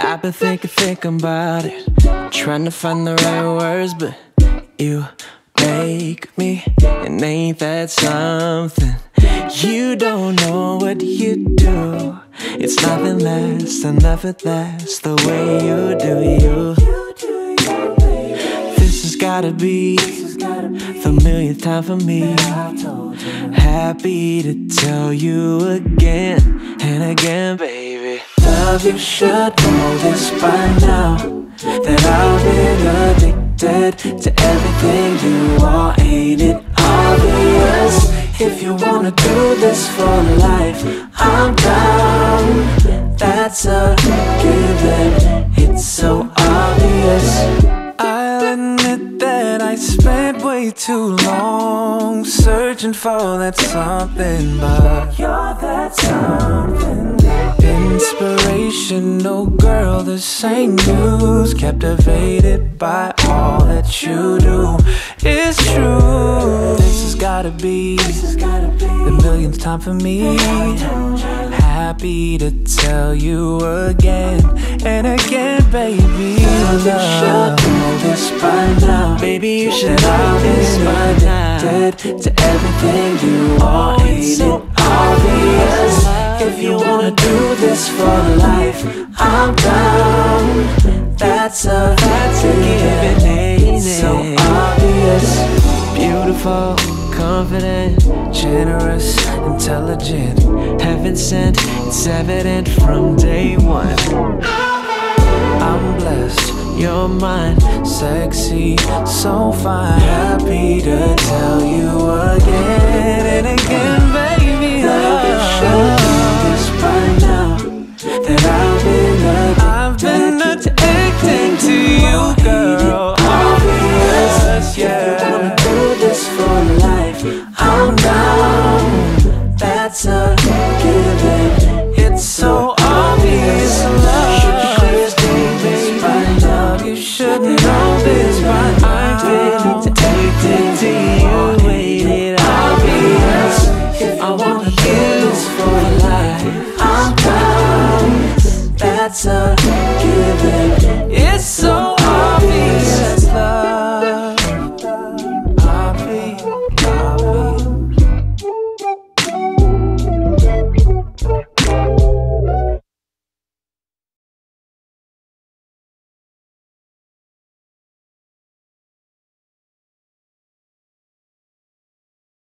I've been thinking about it, trying to find the right words, but you make me, and ain't that something? You don't know what you do. It's nothing less than effortless, the way you do you. This has gotta be the millionth time for me. Happy to tell you again and again, baby. Love, you should know this by now, that I've been addicted to everything you are. Ain't it obvious? If you wanna do this for life, I'm down. That's a given, it's so obvious. I'll admit that I spent way too long searching for that something, but you're that something. Inspirational girl, this ain't news. Captivated by all that you do. It's true. This has gotta be the millionth time for me. Happy to tell you again and again, baby. Love, you should know this by now. Baby, you should know this by now. Dead to everything you are. Ain't it obvious? If you wanna do this for life, I'm down. That's a given, it's so obvious. Beautiful, confident, generous, intelligent, heaven sent, it's evident from day one. I'm blessed, you're mine, sexy, so fine. Happy to tell you again.